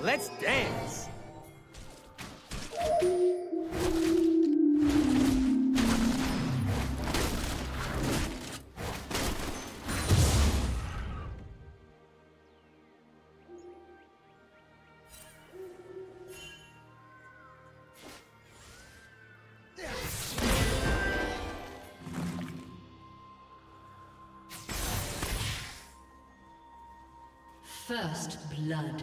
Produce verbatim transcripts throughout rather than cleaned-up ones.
Let's dance! First blood.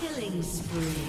Killing spree.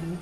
Blue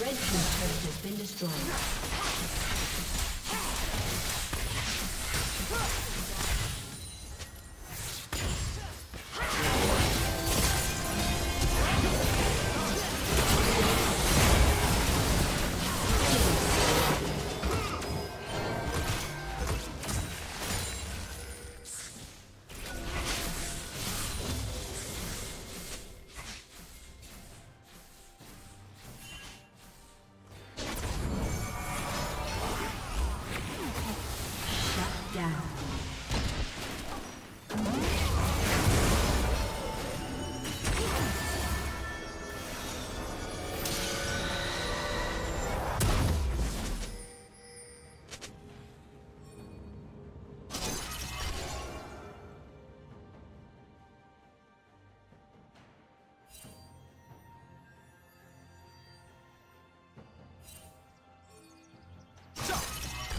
Red team's turret has been destroyed.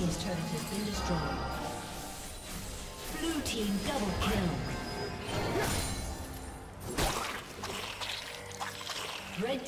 team's turret has been destroyed. Blue team double kill. Red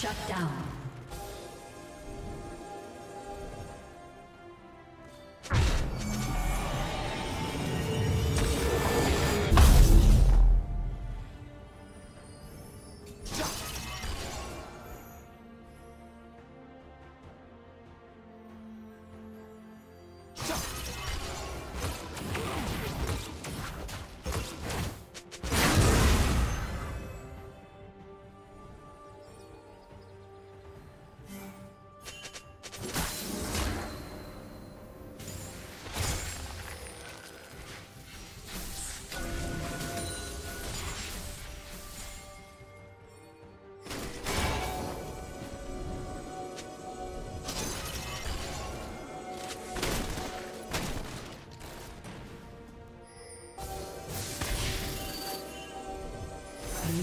Shut down. Blue